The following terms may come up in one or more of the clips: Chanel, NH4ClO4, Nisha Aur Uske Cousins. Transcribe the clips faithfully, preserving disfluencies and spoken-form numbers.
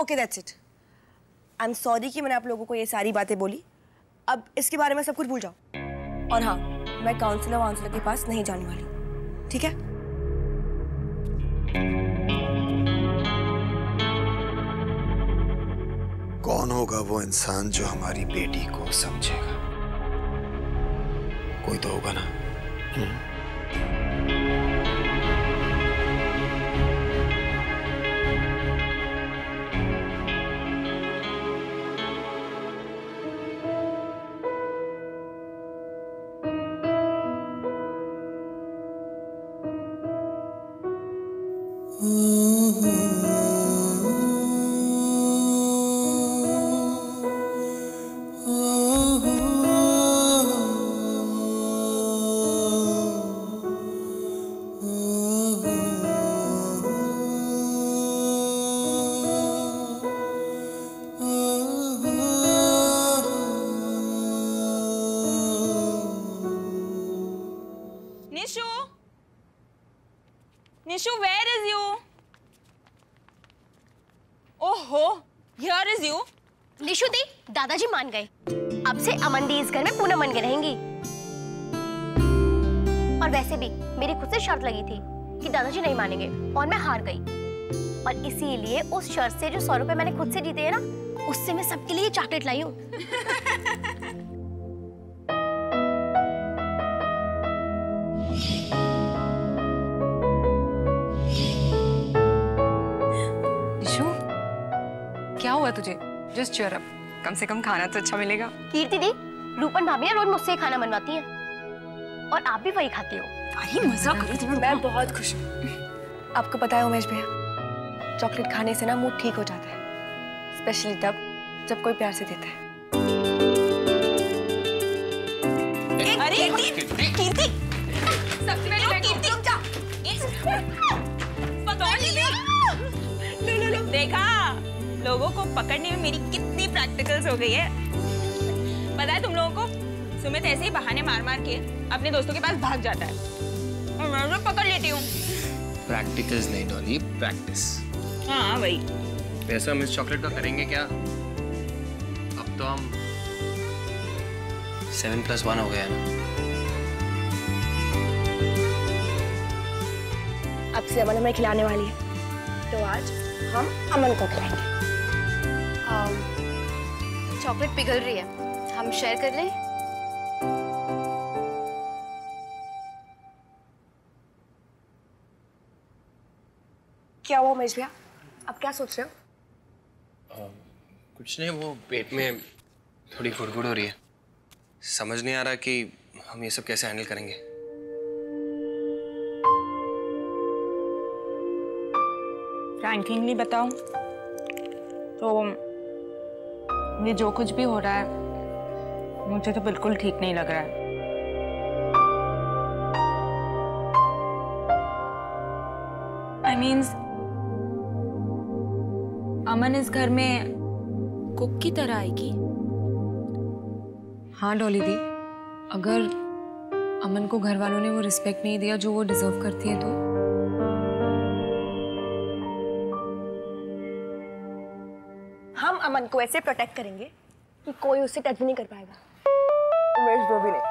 Okay that's it. I am sorry कि मैंने आप लोगों को ये सारी बातें बोली। अब इसके बारे में सब कुछ भूल जाओ। और हाँ, मैं काउंसलर वाउंसलर के पास नहीं जाने वाली, ठीक है? कौन होगा वो इंसान जो हमारी बेटी को समझेगा? कोई तो होगा ना। Nishu, where is you? Oh ho, here is you. Nishu दी, दादाजी मान गए। अब से अमन दी इस घर में पूनम बन के रहेंगी। और वैसे भी मेरी खुद से शर्त लगी थी कि दादाजी नहीं मानेंगे और मैं हार गई। और इसीलिए उस शर्त से जो सौ रुपए मैंने खुद से जीते हैं ना, उससे मैं सबके लिए चॉकलेट लाई हूँ। तुझे जस्ट चीयर अप, कम से कम खाना तो अच्छा मिलेगा। कीर्ति दी, रूपन भाभी ना रोज मुझसे खाना बनवाती है और आप भी वही खाती हो। अरे मजा करो तुम। मैं बहुत खुश हूँ। आपको पता है उमेश भैया, चॉकलेट खाने से ना मूड ठीक हो जाता है, स्पेशली तब जब कोई प्यार से देता है। अरे कीर्ति, सबसे पहले कीर्ति रुक जा। लो लो लो, देखा लोगों को पकड़ने में मेरी कितनी प्रैक्टिकल्स हो गई है। पता है तुम लोगों को, सुमित ऐसे ही बहाने मार मार के अपने दोस्तों के पास भाग जाता है और मैं उसे पकड़ लेती हूँ। प्रैक्टिकल्स नहीं डॉली, प्रैक्टिस। हाँ भाई। वैसे हम इस चॉकलेट का करेंगे क्या? अब तो हम सेवन प्लस वन हो गया है ना। अब से अमन हमें खिलाने वाली है, तो आज हम अमन को खिलाएंगे। चॉकलेट पिघल रही है, हम शेयर कर लें? क्या हुआ उमेश भैया, आप क्या सोच रहे हो? आ, कुछ नहीं, वो पेट में थोड़ी गुड़गुड़ हो रही है। समझ नहीं आ रहा कि हम ये सब कैसे हैंडल करेंगे। फ्रैंकली बताऊं तो ये जो कुछ भी हो रहा है मुझे तो बिल्कुल ठीक नहीं लग रहा है। I mean, अमन इस घर में कुक की तरह आएगी। हाँ डॉली दी, अगर अमन को घर वालों ने वो रिस्पेक्ट नहीं दिया जो वो डिजर्व करती है तो हम अमन को ऐसे प्रोटेक्ट करेंगे कि कोई उसे टच भी नहीं कर पाएगा। उमेश वो भी नहीं।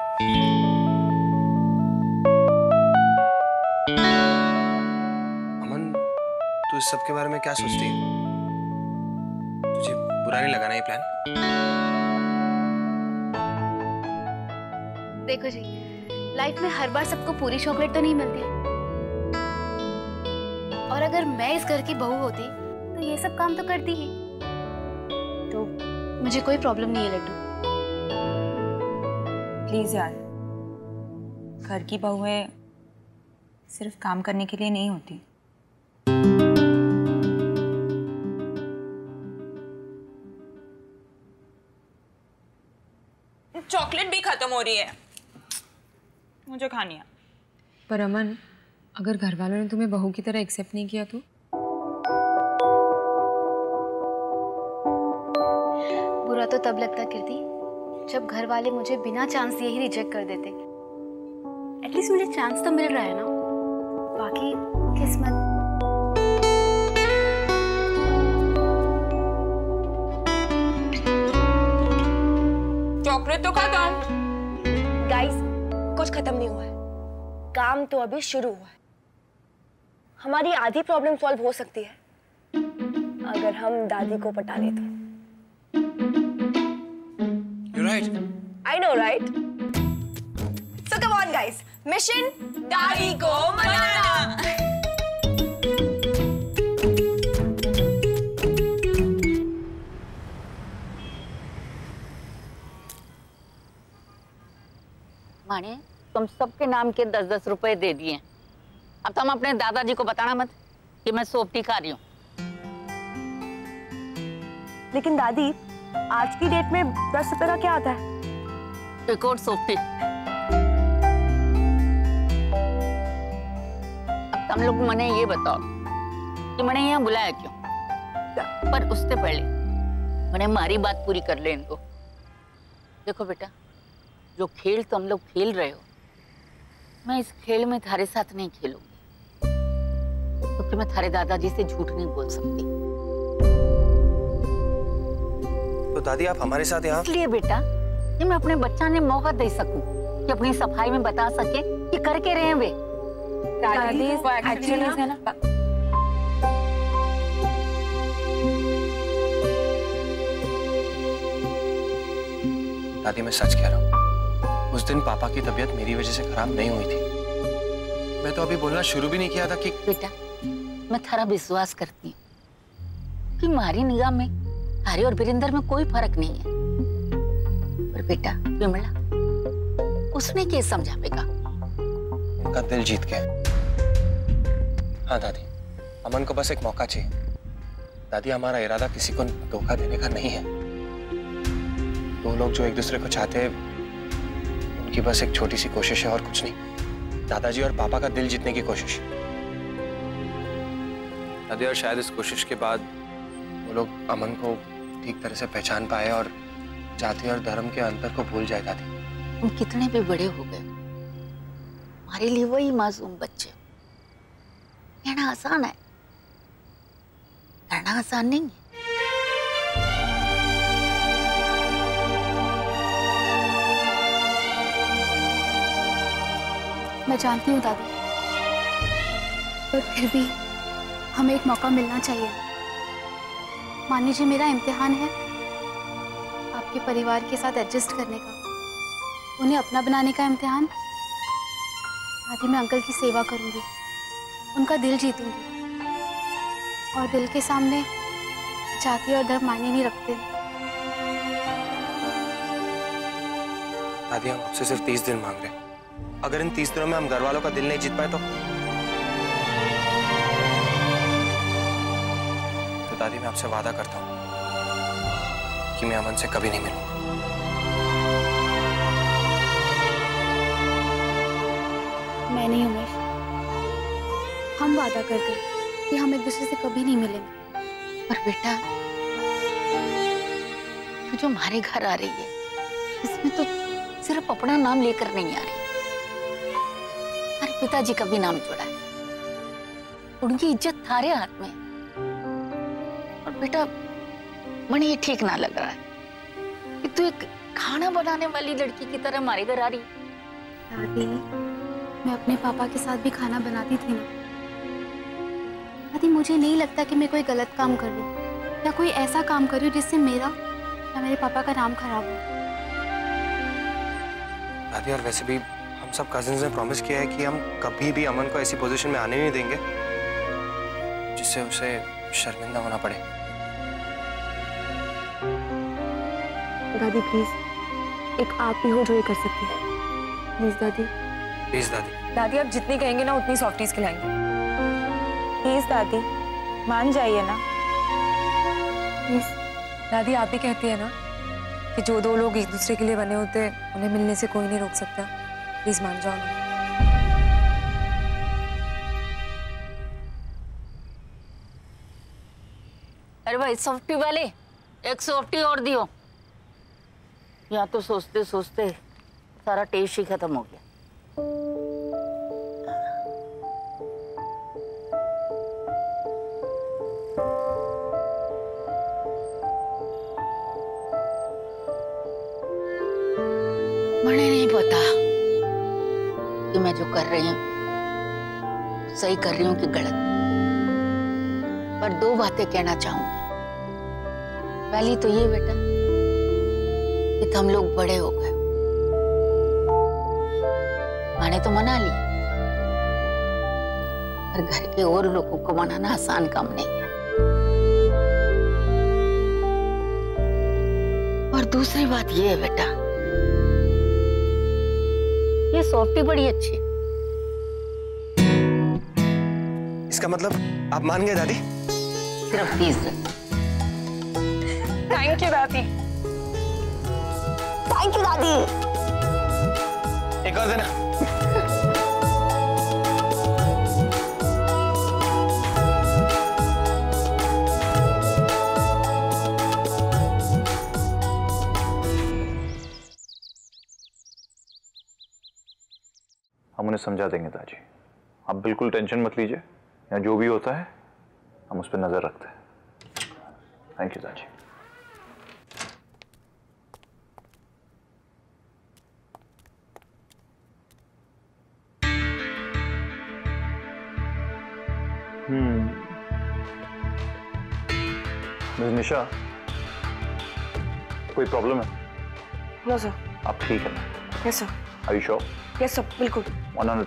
अमन, तू इस सब के बारे में क्या सोचती है? तुझे बुरा नहीं लगा ना ये प्लान? देखो जी, लाइफ में हर बार सबको पूरी चॉकलेट तो नहीं मिलती। और अगर मैं इस घर की बहू होती तो ये सब काम तो करती ही। मुझे कोई प्रॉब्लम नहीं है लड्डू। प्लीज यार, घर की बहुएं सिर्फ काम करने के लिए नहीं होती। चॉकलेट भी खत्म हो रही है, मुझे खानी है। पर अमन, अगर घर वालों ने तुम्हें बहू की तरह एक्सेप्ट नहीं किया तो? तो तब लगता कीर्ति जब घर वाले मुझे बिना चांस दिए ही रिजेक्ट कर देते। एटलीस्ट मुझे चांस तो मिल रहा है ना, बाकी किस्मत। चॉकलेट तो खत्म। गाइस, कुछ खत्म नहीं हुआ है, काम तो अभी शुरू हुआ है। हमारी आधी प्रॉब्लम सॉल्व हो सकती है अगर हम दादी को पटा ले तो। You're right. I know, right? So come on, guys. Mission दादी को मनाना। माने, तुम सबके नाम के दस दस रुपए दे दिए। अब तुम अपने दादाजी को बताना मत कि मैं सोपटी खा रही हूँ। लेकिन दादी, आज की डेट में दस रुपए का क्या आता है? एक और सोपटी। अब तुम लोग मने ये बताओ कि मैंने यहाँ बुलाया क्यों? पर उससे पहले मैंने मारी बात पूरी कर ले इनको। देखो बेटा, जो खेल तुम लोग खेल रहे हो, मैं इस खेल में थारे साथ नहीं खेलूंगी, क्योंकि मैं थारे दादाजी से झूठ नहीं बोल सकती। तो दादी, आप हमारे साथ यहाँ? इसलिए बेटा कि मैं अपने बच्चा ने मौका दे सकूं कि अपनी सफाई में बता सके कि कर के रहे हैं वे। दादी, एक्चुअली है ना, दादी मैं सच कह रहा हूँ, उस दिन पापा की तबीयत मेरी वजह से खराब नहीं हुई थी। मैं तो अभी बोलना शुरू भी नहीं किया था कि बेटा मैं थारा विश्वास करती हूँ कि मारी निगाह में थारे और वीरेंद्र में कोई फर्क नहीं है। पर बेटा विमला, उसने क्या समझाएगा? उनका दिल जीत गया। हाँ दादी, अमन को बस एक मौका चाहिए। दादी, हमारा इरादा किसी को धोखा देने का नहीं है। दो लोग जो एक दूसरे को चाहते हैं, कि बस एक छोटी सी कोशिश है और कुछ नहीं। दादाजी और पापा का दिल जीतने की कोशिश। दादी, और शायद इस कोशिश के बाद वो लोग अमन को ठीक तरह से पहचान पाए और जाति और धर्म के अंतर को भूल जाए। दादी, तुम कितने भी बड़े हो गए, हमारे लिए वही मासूम बच्चे। कहना आसान है, करना आसान नहीं है। मैं जानती हूँ दादी, पर फिर भी हमें एक मौका मिलना चाहिए। मानी जी, मेरा इम्तिहान है आपके परिवार के साथ एडजस्ट करने का, उन्हें अपना बनाने का इम्तिहान। दादी, मैं अंकल की सेवा करूँगी, उनका दिल जीतूँगी, और दिल के सामने जाति और धर्म मायने नहीं रखते। दादी, हम आपसे सिर्फ तीस दिन मांग रहे हैं। अगर इन तीस दिनों में हम घर वालों का दिल नहीं जीत पाए तो तो दादी, मैं आपसे वादा करता हूं कि मैं अमन से कभी नहीं मिलूंगा। मैं नहीं उमेश, हम वादा करते हैं कि हम एक दूसरे से कभी नहीं मिलेंगे। पर बेटा, तू जो हमारे घर आ रही है, इसमें तो सिर्फ अपना नाम लेकर नहीं आ रही, पिताजी का भी नाम जोड़ा है। उनकी इज्जत थारे हाथ में। और बेटा, मुझे ये ठीक ना लग रहा है कि तू एक खाना बनाने वाली लड़की की तरह हमारे घर आ रही। दादी, मैं अपने पापा के साथ भी खाना बनाती थी ना। दादी, मुझे नहीं लगता कि मैं कोई गलत काम कर लूं या कोई ऐसा काम करूं जिससे मेरा या मेरे पापा का नाम खराब हो। दादी, और वैसे भी हम सब कजिन्स ने प्रॉमिस किया है कि हम कभी भी अमन को ऐसी पोजीशन में आने नहीं देंगे जिससे उसे शर्मिंदा होना पड़े। दादी प्लीज, एक आप ही हो जो ये कर सकती है। प्लीज दादी, प्लीज दादी। दादी, आप जितनी कहेंगे ना उतनी सॉफ्टीज खिलाएंगे। प्लीज दादी, मान जाइए ना। प्लीज दादी, आप ही कहती है ना कि जो दो लोग एक दूसरे के लिए बने होते हैं उन्हें मिलने से कोई नहीं रोक सकता। प्लीज मान जाओ। अरे भाई, सॉफ्टी वाले, एक सॉफ्टी और दियो। यहाँ तो सोचते सोचते सारा टेस्ट ही खत्म हो गया। पता कि मैं जो कर रही हूँ सही कर रही हूँ कि गलत, पर दो बातें कहना चाहूंगी। पहली तो ये बेटा कि हम लोग बड़े हो गए, माँ ने तो मना लिया, और घर के और लोगों को मनाना आसान काम नहीं है। और दूसरी बात ये है बेटा, ये सॉफ्टी बड़ी अच्छी। इसका मतलब आप मान गए दादी? सिर्फ प्लीज। थैंक यू दादी। थैंक यू दादी। एक और देना। हम उन्हें समझा देंगे ताजी, आप बिल्कुल टेंशन मत लीजिए। यहाँ जो भी होता है हम उस पर नजर रखते हैं। थैंक यू ताजी। हम्म निशा, कोई प्रॉब्लम है? No sir. आप ठीक है? Yes sir. Are you sure? Yes sir, बिल्कुल हंड्रेड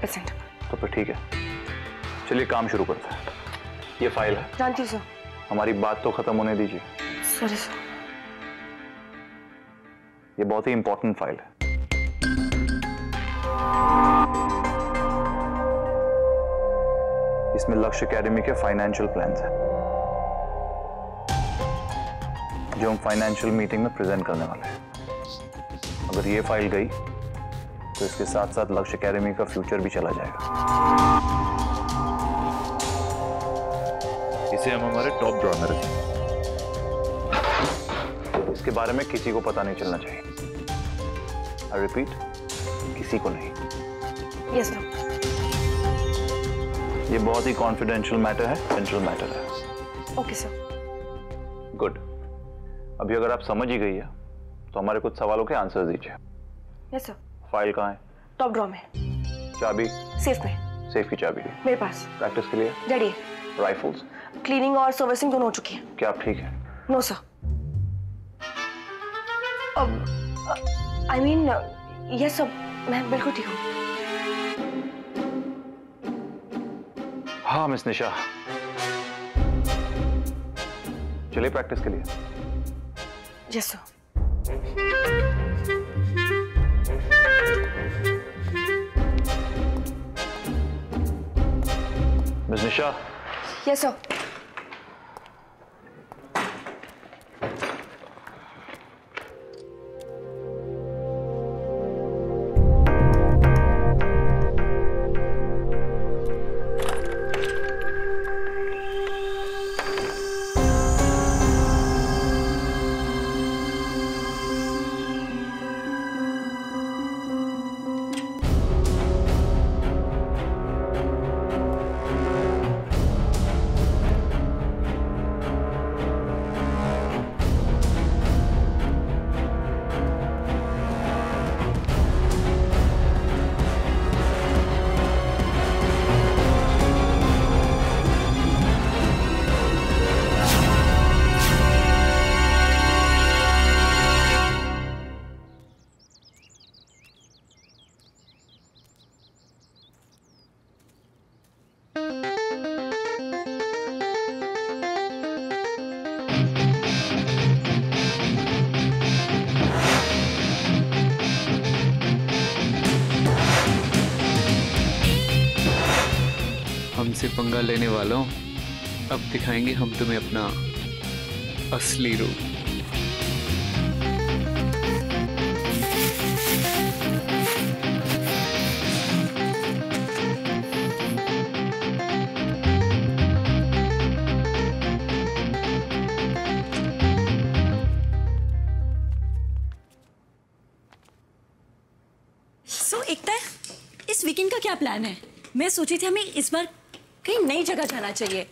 परसेंट। तो फिर ठीक है, चलिए काम शुरू करते हैं। ये फाइल है। जानती हूँ सर। हमारी बात तो खत्म होने दीजिए। Sorry sir. ये बहुत ही इंपॉर्टेंट फाइल है। इसमें लक्ष्य एकेडमी के फाइनेंशियल प्लान्स हैं, जो हम फाइनेंशियल मीटिंग में प्रेजेंट करने वाले हैं। अगर ये फाइल गई तो इसके साथ साथ लक्ष्य एकेडमी का फ्यूचर भी चला जाएगा। इसे हम हमारे टॉप ड्रॉ में रखें। इसके बारे में किसी को पता नहीं चलना चाहिए। आई रिपीट, किसी को नहीं। Yes sir. ये बहुत ही कॉन्फिडेंशियल मैटर है, सेंट्रल मैटर है। Okay sir. गुड। अभी अगर आप समझ ही गई है तो हमारे कुछ सवालों के आंसर दीजिए। Yes sir. फाइल कहाँ है? टॉप ड्रॉ में। चाबी? सेफ में। सेफ की चाबी मेरे पास। प्रैक्टिस के लिए रेडी है। राइफल्स? क्लीनिंग और सर्विसिंग दोनों हो चुकी है। क्या आप ठीक है? No sir. I mean yes sir, मैं बिल्कुल ठीक हूँ। हाँ मिस निशा, चलिए प्रैक्टिस के लिए। Yes sir. Miss Nisha. Yes sir. से पंगा लेने वालों, अब दिखाएंगे हम तुम्हें अपना असली रूप। सो so, एकता, इस वीकेंड का क्या प्लान है? मैं सोची थी हमें इस बार कहीं नई जगह जाना चाहिए,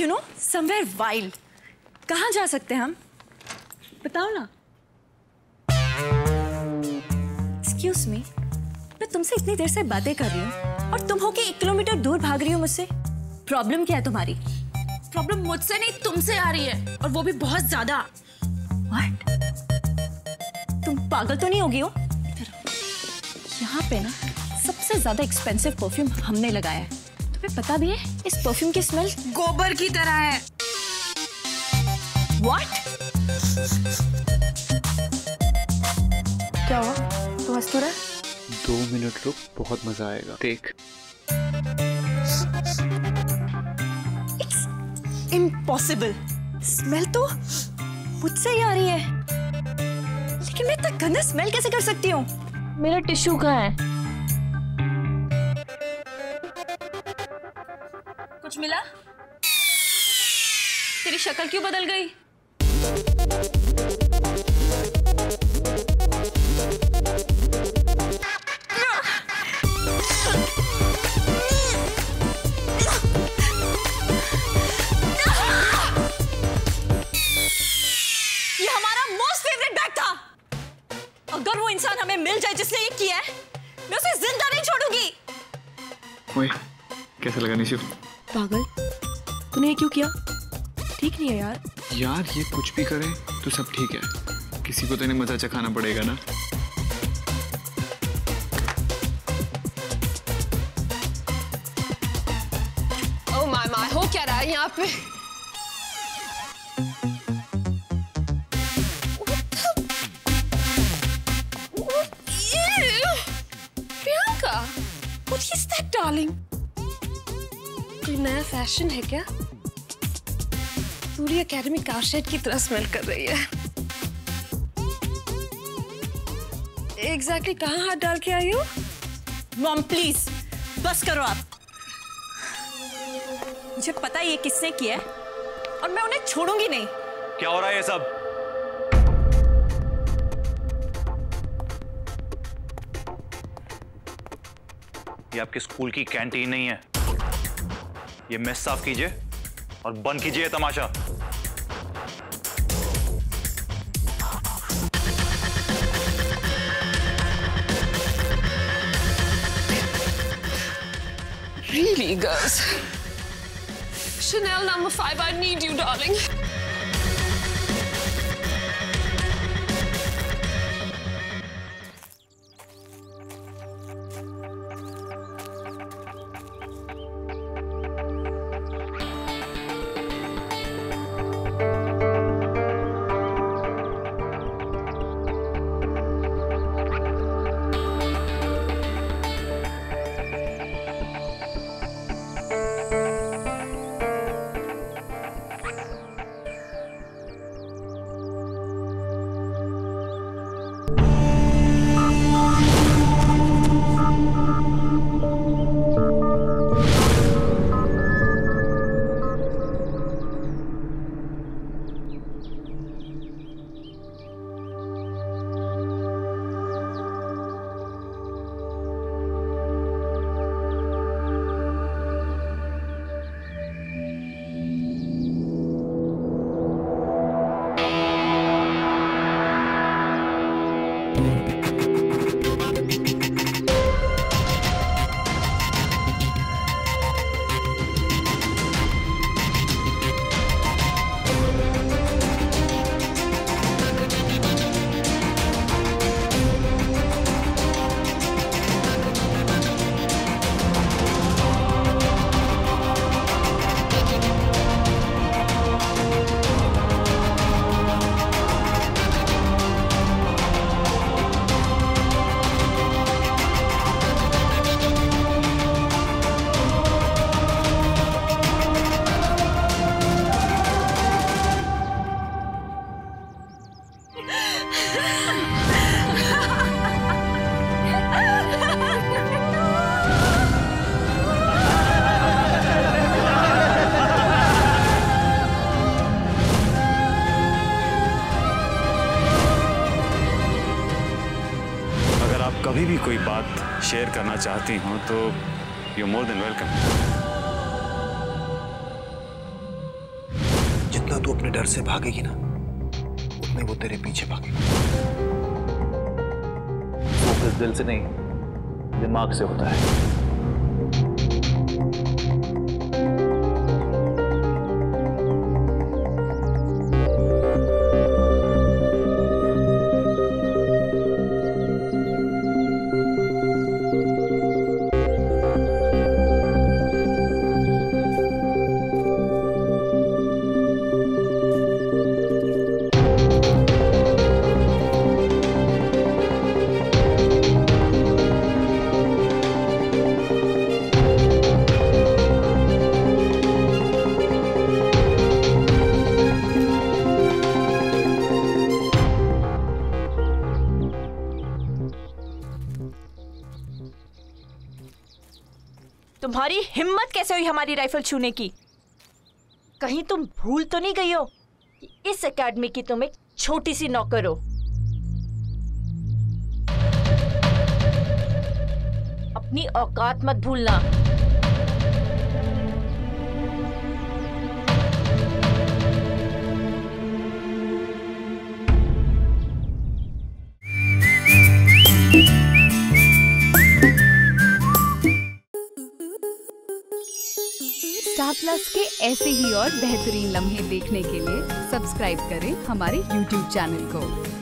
यू नो समवेयर वाइल्ड। कहाँ जा सकते हैं हम, बताओ ना। Excuse me, मैं तुमसे इतनी देर से बातें कर रही हूँ और तुम हो के एक किलोमीटर दूर भाग रही हो मुझसे। प्रॉब्लम क्या है तुम्हारी? प्रॉब्लम मुझसे नहीं तुमसे आ रही है, और वो भी बहुत ज्यादा। What? तुम पागल तो नहीं होगी हो? यहाँ पे ना सबसे ज्यादा एक्सपेंसिव परफ्यूम हमने लगाया है। तुम्हें पता भी है इस परफ्यूम की स्मेल गोबर की तरह है। What? क्या हुआ? तो हंस क्यों रहा है? दो मिनट रुक, बहुत मजा आएगा। देख। It's impossible। स्मेल तो मुझसे ही आ रही है, लेकिन मैं इतना गंदा स्मेल कैसे कर सकती हूँ? मेरा टिश्यू कहाँ है? कुछ मिला? तेरी शक्ल क्यों बदल गई? अगर वो इंसान हमें मिल जाए जिसने ये किया है, मैं उसे जिंदा नहीं छोड़ूंगी। ओए, कैसा लगा निशा? पागल, तूने ये क्यों किया? ठीक नहीं है यार। यार ये कुछ भी करे तो सब ठीक है, किसी को तो इन्हें मजा चखाना पड़ेगा ना। ओ माय माय, हो क्या रहा है यहाँ पे? कोई नया फैशन है क्या? पूरी एकेडमी कार शेड की तरह स्मेल कर रही है। एग्जैक्टली कहाँ हाथ डाल के आई हो? मॉम प्लीज बस करो आप। मुझे पता है ये किसने किया है और मैं उन्हें छोड़ूंगी नहीं। क्या हो रहा है ये सब? ये आपके स्कूल की कैंटीन नहीं है। ये मेस साफ कीजिए और बंद कीजिए तमाशा। Really girls, Chanel number five, I need you, darling. कभी भी कोई बात शेयर करना चाहती हो तो यू मोर देन वेलकम। जितना तू अपने डर से भागेगी ना, उतने वो तेरे पीछे भागेगी। सिर्फ दिल से नहीं, दिमाग से होता है। तुम्हारी हिम्मत कैसे हुई हमारी राइफल छूने की? कहीं तुम भूल तो नहीं गई हो कि इस एकेडमी की तुम एक छोटी सी नौकर हो। अपनी औकात मत भूलना। प्लस के ऐसे ही और बेहतरीन लम्हे देखने के लिए सब्सक्राइब करें हमारे यूट्यूब चैनल को।